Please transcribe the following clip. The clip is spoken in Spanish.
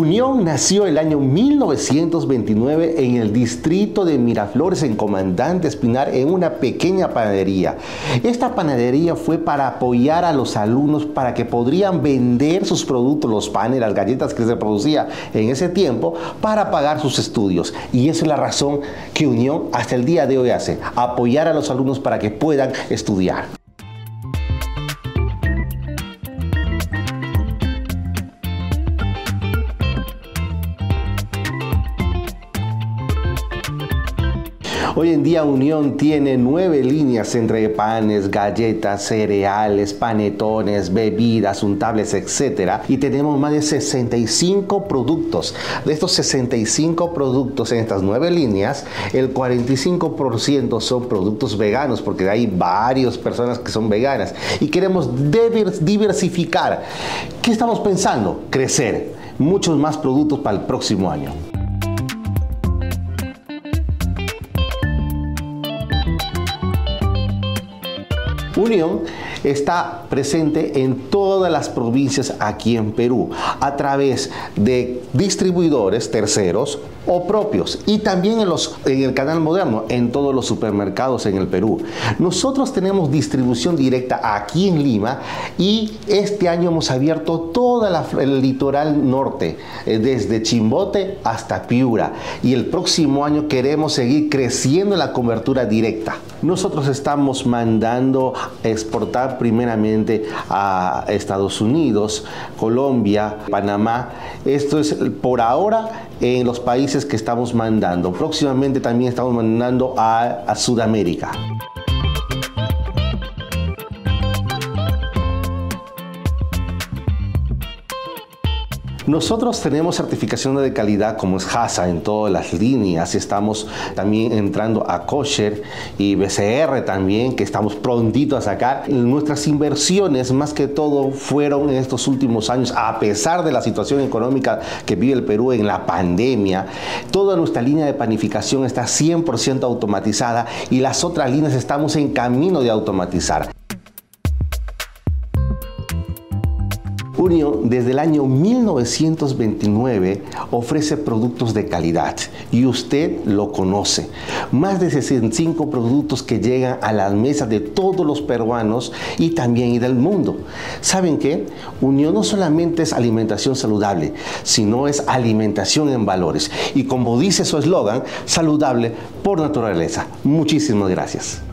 Unión nació el año 1929 en el distrito de Miraflores, en Comandante Espinar, en una pequeña panadería. Esta panadería fue para apoyar a los alumnos para que podrían vender sus productos, los panes, las galletas que se producía en ese tiempo, para pagar sus estudios. Y esa es la razón que Unión hasta el día de hoy hace, apoyar a los alumnos para que puedan estudiar. Hoy en día Unión tiene 9 líneas entre panes, galletas, cereales, panetones, bebidas, untables, etc. Y tenemos más de 65 productos. De estos 65 productos en estas 9 líneas, el 45% son productos veganos, porque hay varias personas que son veganas. Y queremos diversificar. ¿Qué estamos pensando? Crecer. Muchos más productos para el próximo año. Unión está presente en todas las provincias aquí en Perú a través de distribuidores terceros o propios, y también en el canal moderno, en todos los supermercados en el Perú. Nosotros tenemos distribución directa aquí en Lima, y este año hemos abierto todo el litoral norte, desde Chimbote hasta Piura, y el próximo año queremos seguir creciendo la cobertura directa. Nosotros estamos mandando exportar primeramente a Estados Unidos, Colombia, Panamá. Esto es por ahora en los países que estamos mandando. Próximamente también estamos mandando a Sudamérica. Nosotros tenemos certificación de calidad como es HACCP en todas las líneas. Estamos también entrando a COSCHER y BCR también, que estamos prontito a sacar. Nuestras inversiones más que todo fueron en estos últimos años, a pesar de la situación económica que vive el Perú en la pandemia. Toda nuestra línea de panificación está 100% automatizada, y las otras líneas estamos en camino de automatizar. Unión desde el año 1929 ofrece productos de calidad, y usted lo conoce. Más de 65 productos que llegan a las mesas de todos los peruanos y también del mundo. ¿Saben qué? Unión no solamente es alimentación saludable, sino es alimentación en valores. Y como dice su eslogan, saludable por naturaleza. Muchísimas gracias.